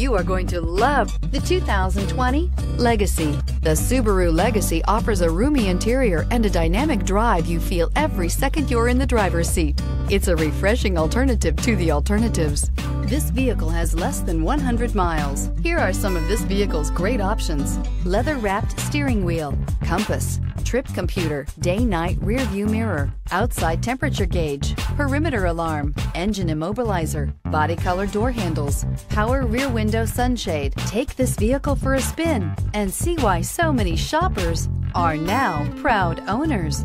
you are going to love the 2020 Legacy. The Subaru Legacy offers a roomy interior and a dynamic drive you feel every second you're in the driver's seat. It's a refreshing alternative to the alternatives. This vehicle has less than 100 miles. Here are some of this vehicle's great options: leather-wrapped steering wheel, compass, trip computer, day-night rear-view mirror, outside temperature gauge, perimeter alarm, engine immobilizer, body color door handles, power rear window sunshade. Take this vehicle for a spin and see why so many shoppers are now proud owners.